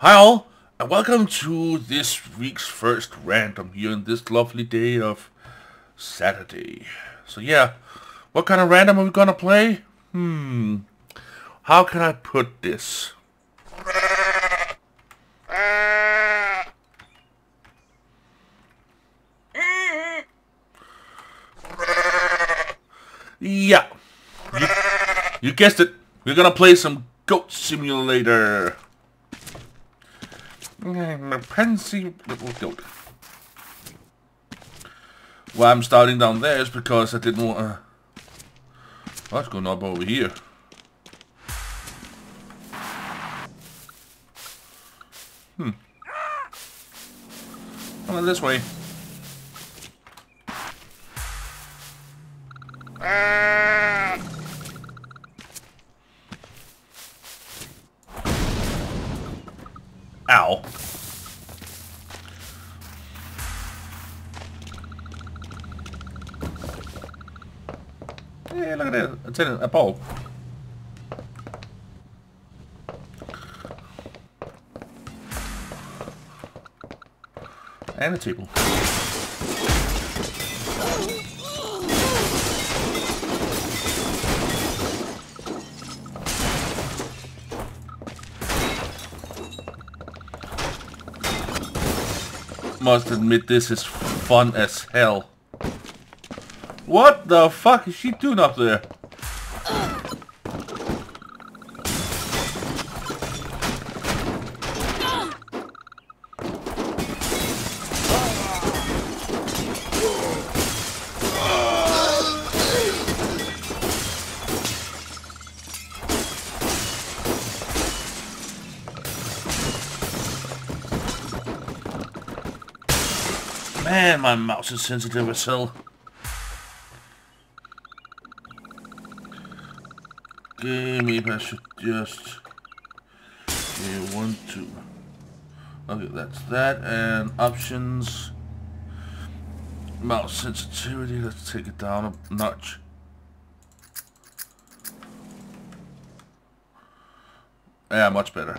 Hi all, and welcome to this week's first rant. I'm here on this lovely day of Saturday. So yeah, what kind of random are we gonna play? How can I put this? Yeah, you guessed it. We're gonna play some Goat Simulator. I'm a pansy little goat. Why I'm starting down there is because I didn't want to... What's going on over here? Well, this way. Ow. Hey, look at that. It's in a pole. And a table. Must admit, this is fun as hell. What the fuck is she doing up there? Man, my mouse is sensitive as hell. Okay, maybe I should just... Okay, 1, 2. Okay, that's that, and options. Mouse sensitivity, let's take it down a notch. Yeah, much better.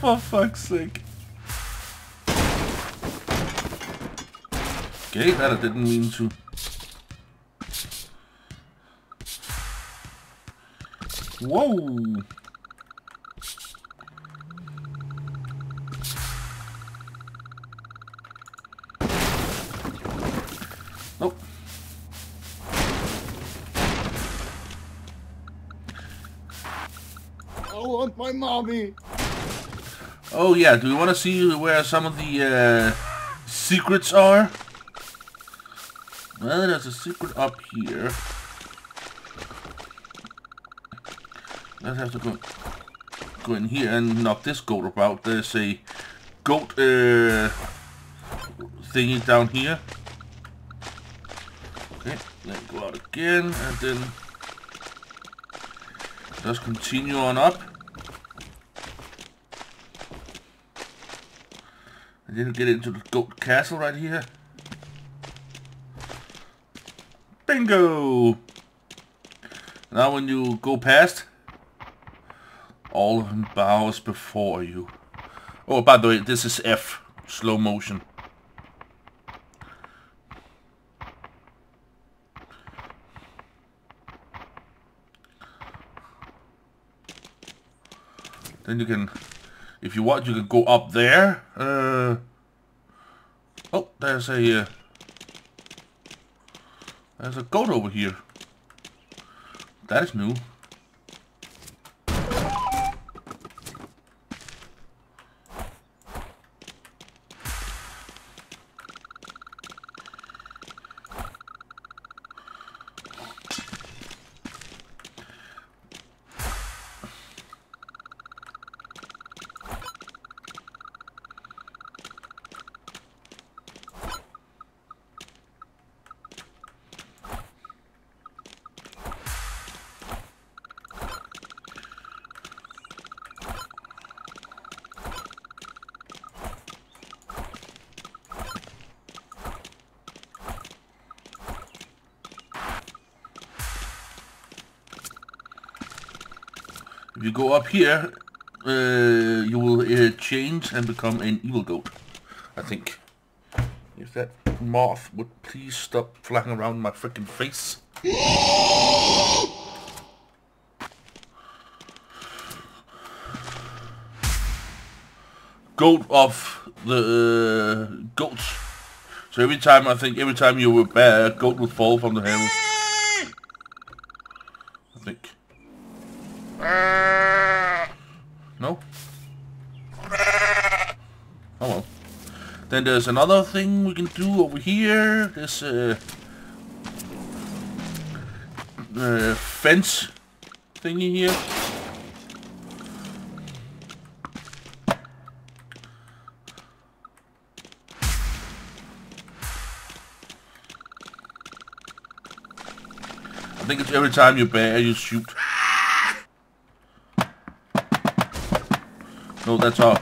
For fuck's sake. Okay, that I didn't mean to. Whoa! Nope. I want my mommy! Oh yeah, do you want to see where some of the secrets are? Well, there's a secret up here. Let's have to go in here and knock this goat about. There's a goat thingy down here. Okay, then go out again and then just continue on up. Didn't get into the goat castle right here. Bingo! Now when you go past, all of them bows before you. Oh, by the way, this is F, slow motion. Then you can... If you want, you can go up there. Oh, there's a goat over here. That is new. you go up here, you will change and become an evil goat, I think. If that moth would please stop flying around my freaking face. Goat of the goats. So every time, I think, every time you were bad, a goat would fall from the heaven. I think. No? Oh well. Then there's another thing we can do over here. This fence thingy here. I think it's every time you bear, you shoot. No, that's all.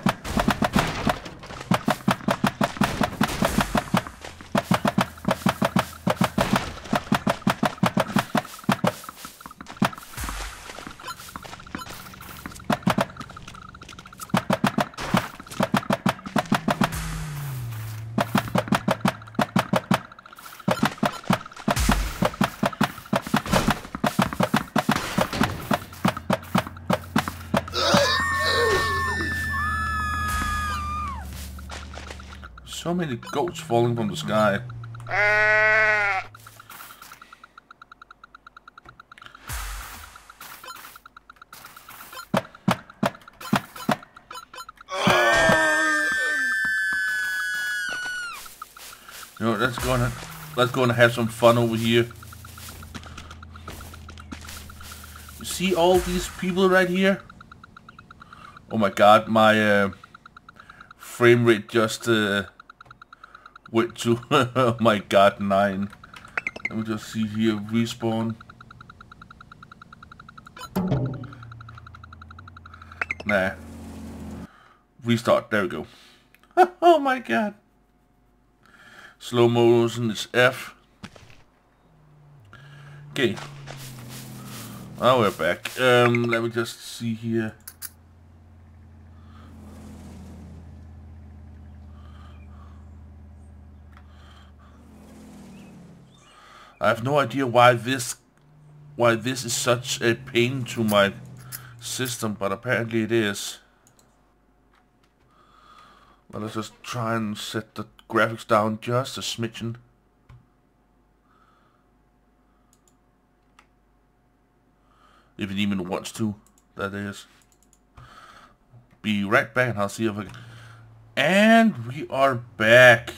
So many goats falling from the sky. You know, that's gonna have some fun over here. You see all these people right here? Oh my god, my frame rate just went to, oh my god, 9. Let me just see here, respawn. Nah. Restart, there we go. Oh my god. Slow motion is F. Okay. Now we're back. Let me just see here. I have no idea why this is such a pain to my system, but apparently it is. Well, let's just try and set the graphics down just a smidgen. If it even wants to, that is. Be right back and I'll see if I can. And we are back.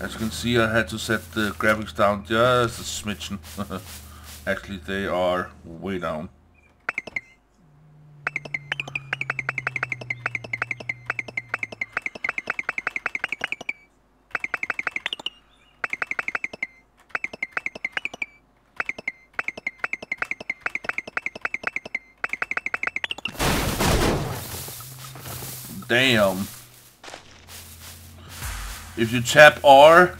As you can see, I had to set the graphics down just a smidgen. Actually, they are way down. Damn. If you tap R,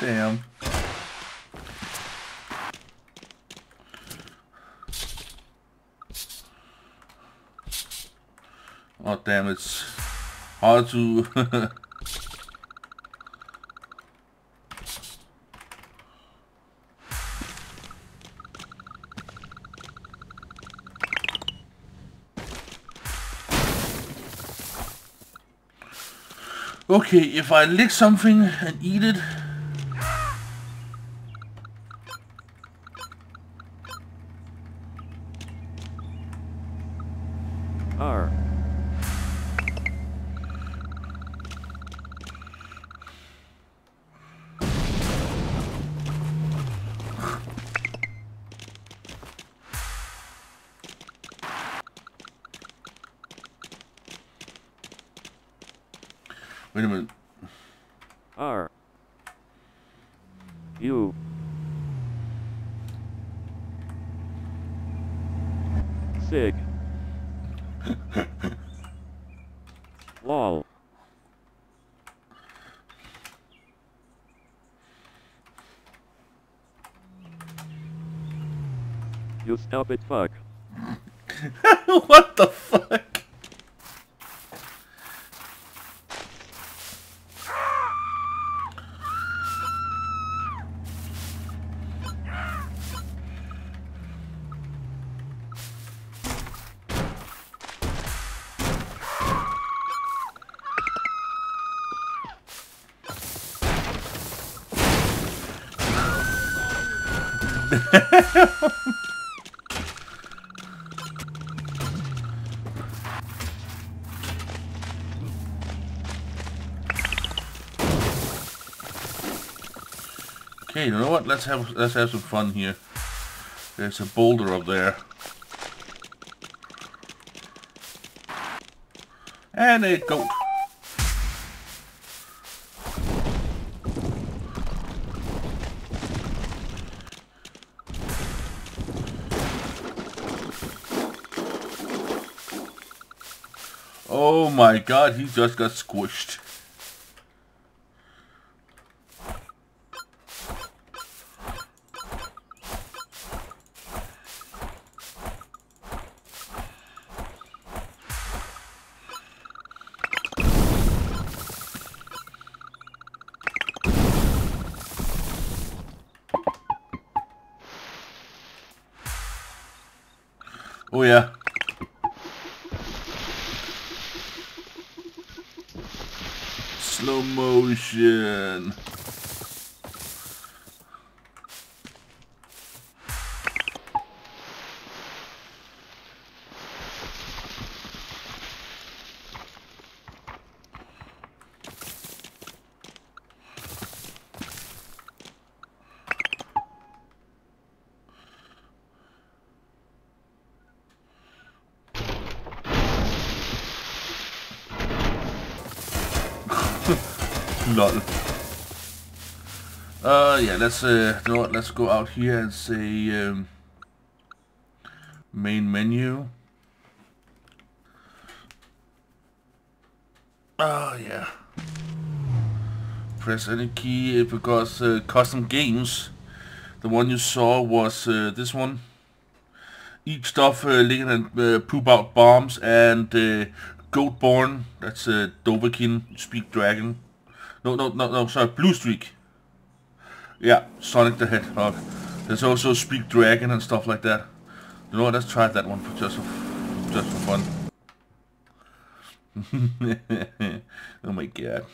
damn. Oh damn, it's hard to okay, if I lick something and eat it, Wait a minute. R. U. Sig. Lol. You stupid fuck. What the fuck? Okay, you know what? Let's have some fun here. There's a boulder up there, and a goat. Oh my god, he just got squished. Oh yeah. Slow motion. Lol. Yeah, let's go out here and say main menu. Oh yeah. Press any key because custom games. The one you saw was this one. Eat stuff, licking and poop out bombs and Goatborn. That's Dovakin. Speak dragon. No, sorry, Blue Streak. Yeah, Sonic the Hedgehog. There's also Speak Dragon and stuff like that. You know what, let's try that one for just for fun. Oh my god.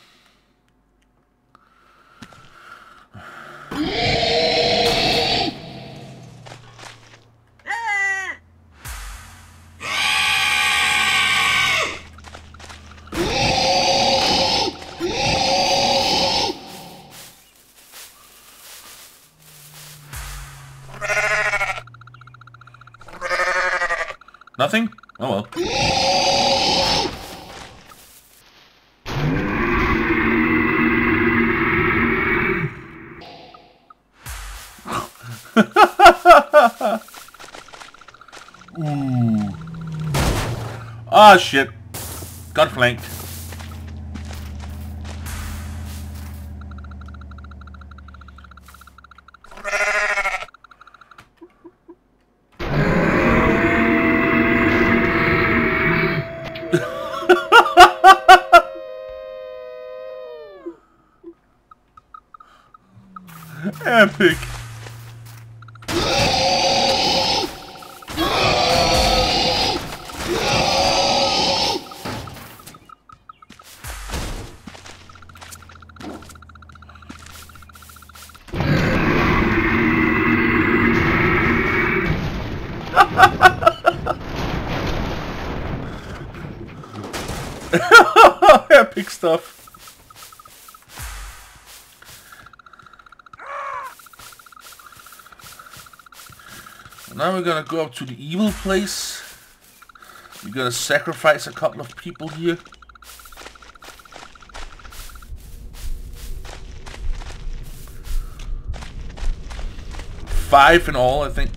Nothing? Oh well. Ooh. Ah, shit. Got flanked. Epic. Epic stuff. Now we're gonna go up to the evil place. We're gonna sacrifice a couple of people here. 5 in all, I think.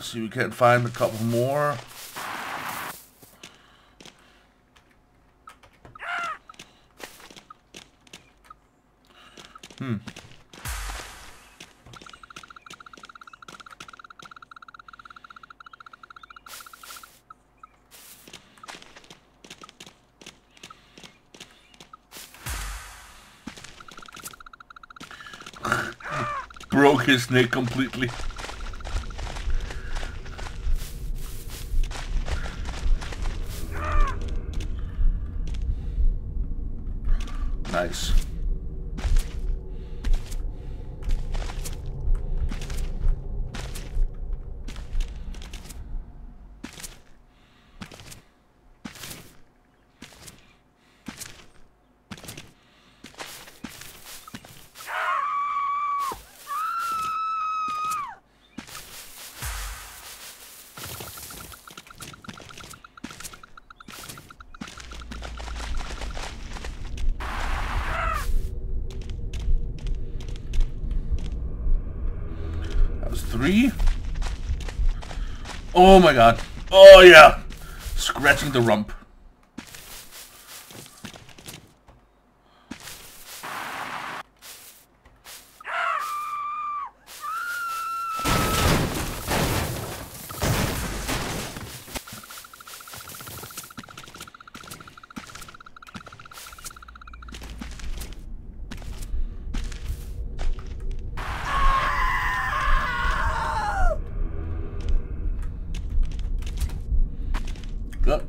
See, we can't find a couple more. Broke his neck completely. Nice. Three. Oh my god. Oh yeah. Scratching the rump.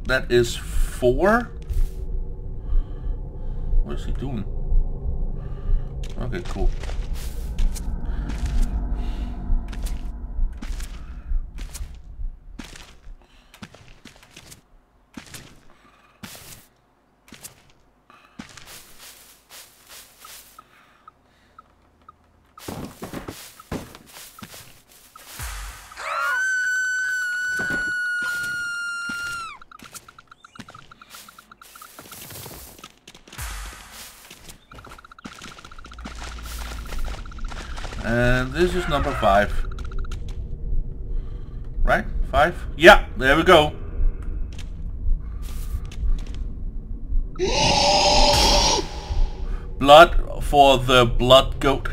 That is 4. What is he doing? Okay, cool. And this is number 5. Right? 5? Yeah, there we go. Blood for the blood goat.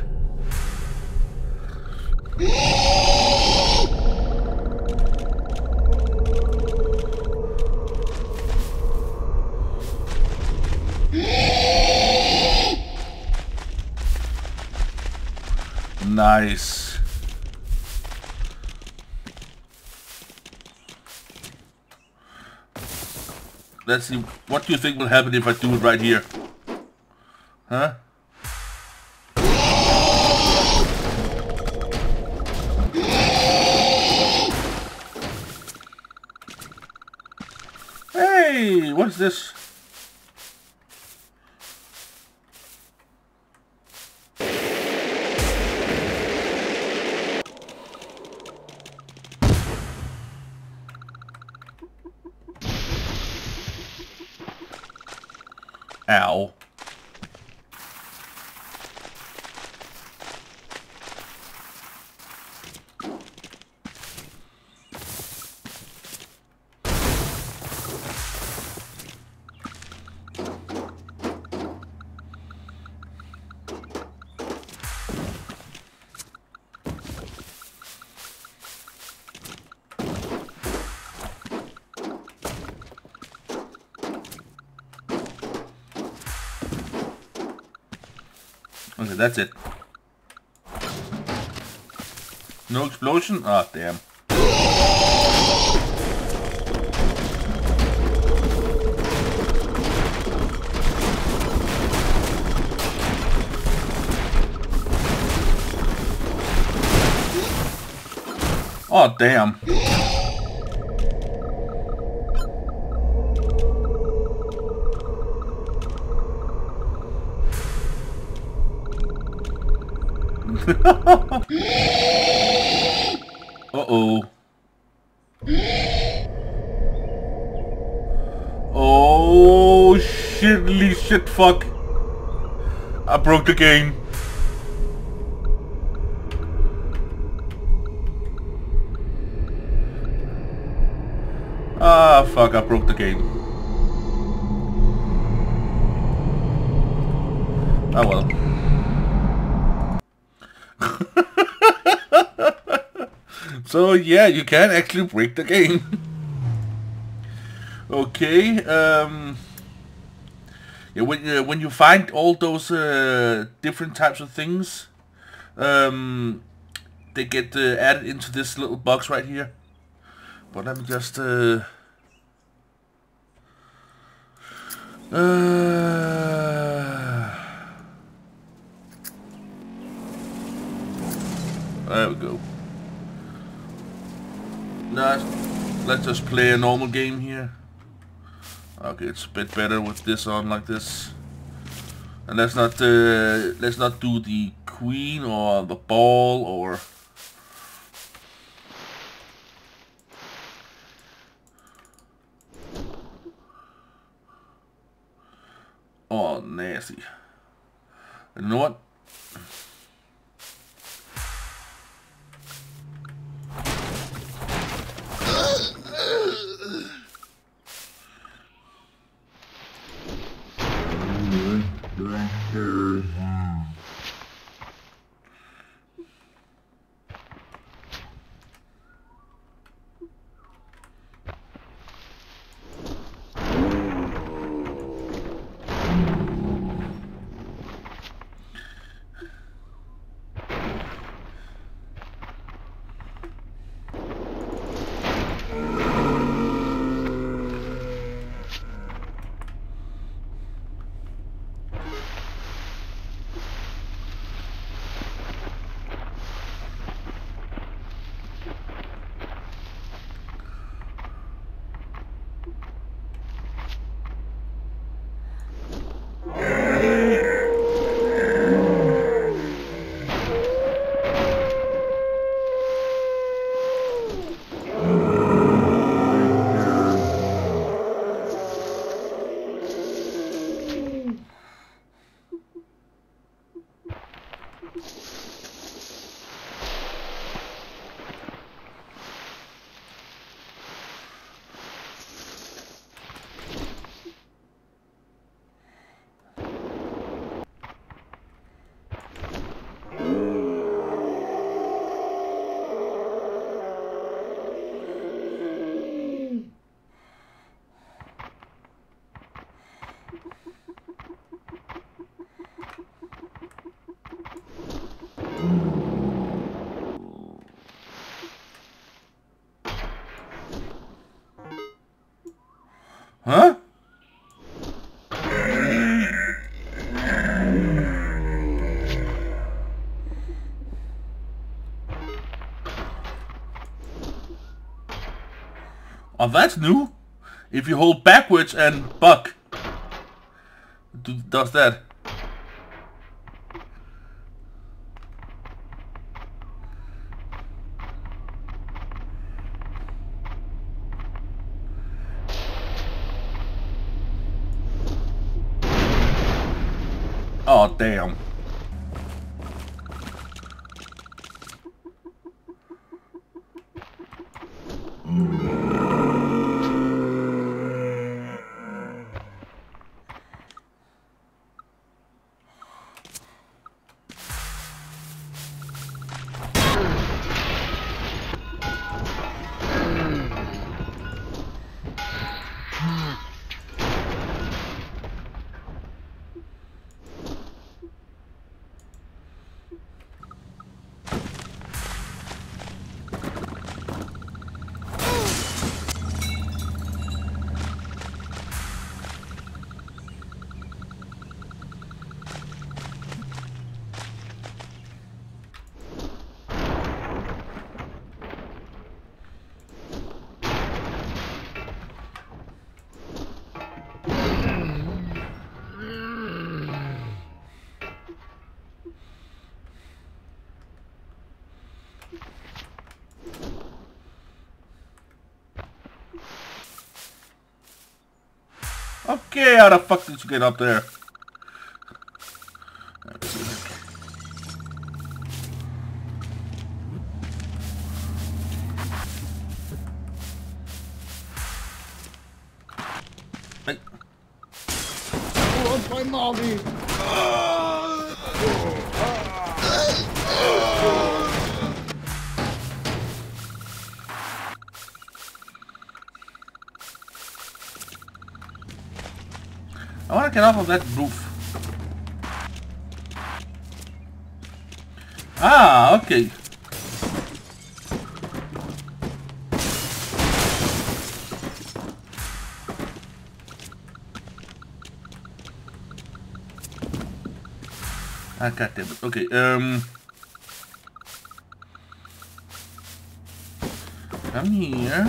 Nice. Let's see. What do you think will happen if I do it right here? Huh? Hey, what's this? Ow. Okay, that's it. No explosion? Ah, damn. Oh, damn. Uh-oh. Oh, shitly shit fuck. I broke the game. Ah, fuck, I broke the game. Ah, well. So, yeah, you can actually break the game. Okay, yeah, when you find all those different types of things, they get added into this little box right here. But let me just there we go. Now let's just play a normal game here. Okay, it's a bit better with this on like this. And let's not do the queen or the ball or oh, nasty. You know what? Huh? Oh, that's new. If you hold backwards and buck, does that. Oh, damn. Okay, how the fuck did you get up there? Hey. Oh, my mommy! I want to get off of that roof. Ah, okay. I got them. Okay, come here. Oh,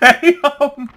damn!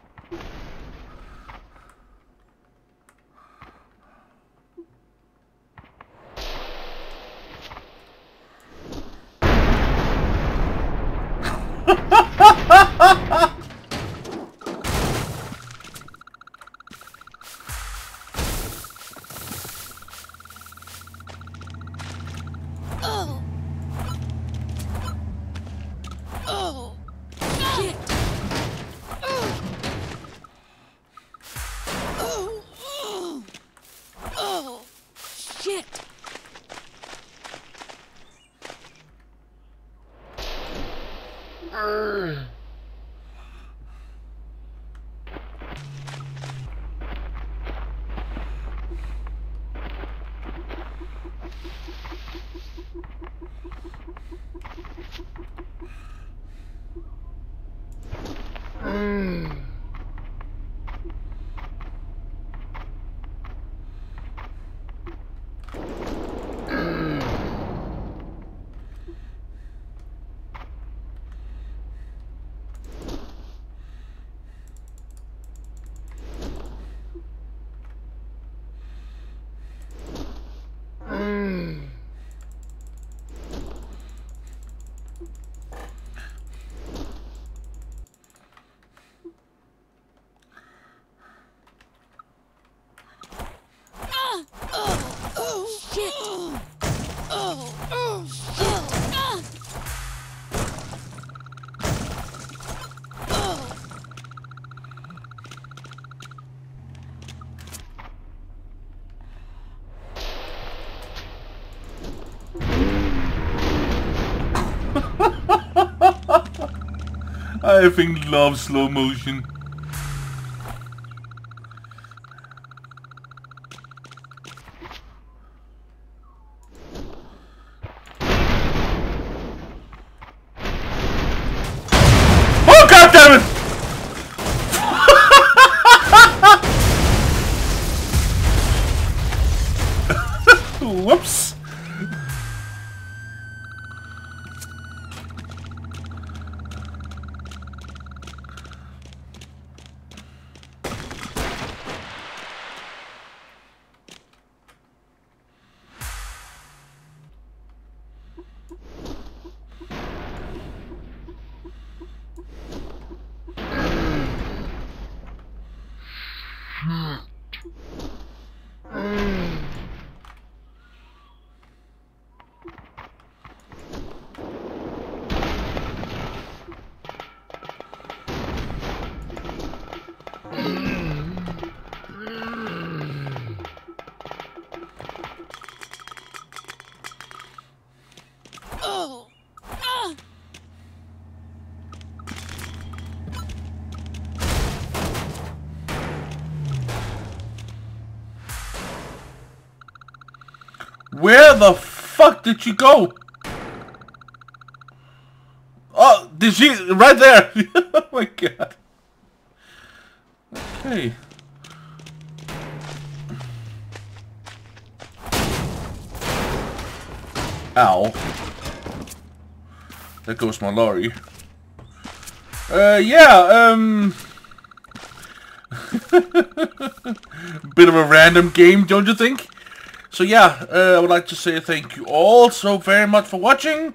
I think love slow motion. Oh, God damn it! Whoops! Where the fuck did you go? Oh, did she? Right there! Oh my god. Okay. Ow. There goes my lorry. Bit of a random game, don't you think? So yeah, I would like to say thank you all so very much for watching.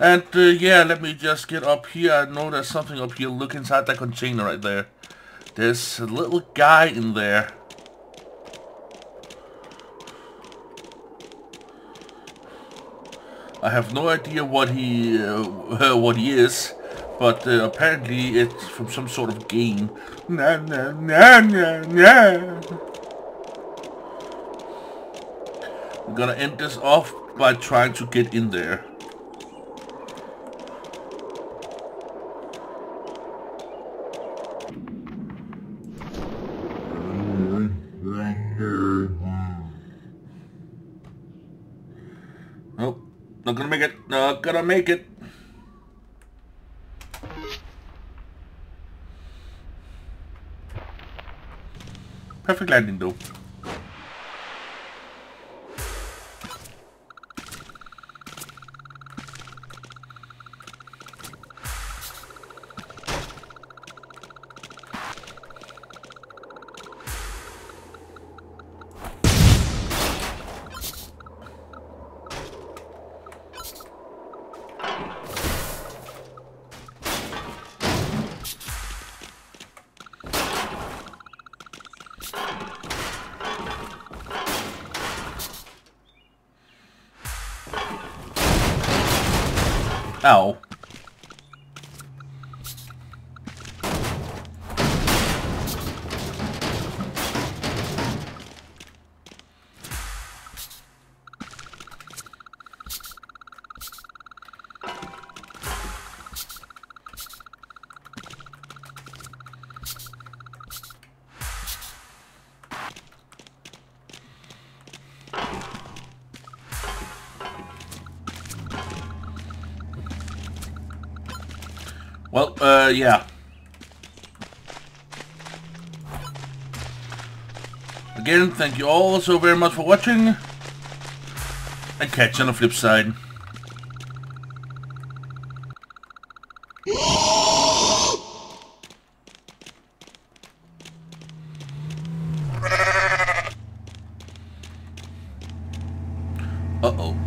And yeah, let me just get up here. I know there's something up here. Look inside that container right there. There's a little guy in there. I have no idea what he is, but apparently it's from some sort of game. Nah, nah, nah, nah, nah. I'm gonna end this off by trying to get in there. Nope, not gonna make it, not gonna make it. Perfect landing though. Ow. Well, yeah. Again, thank you all so very much for watching. And catch you on the flip side. Uh-oh.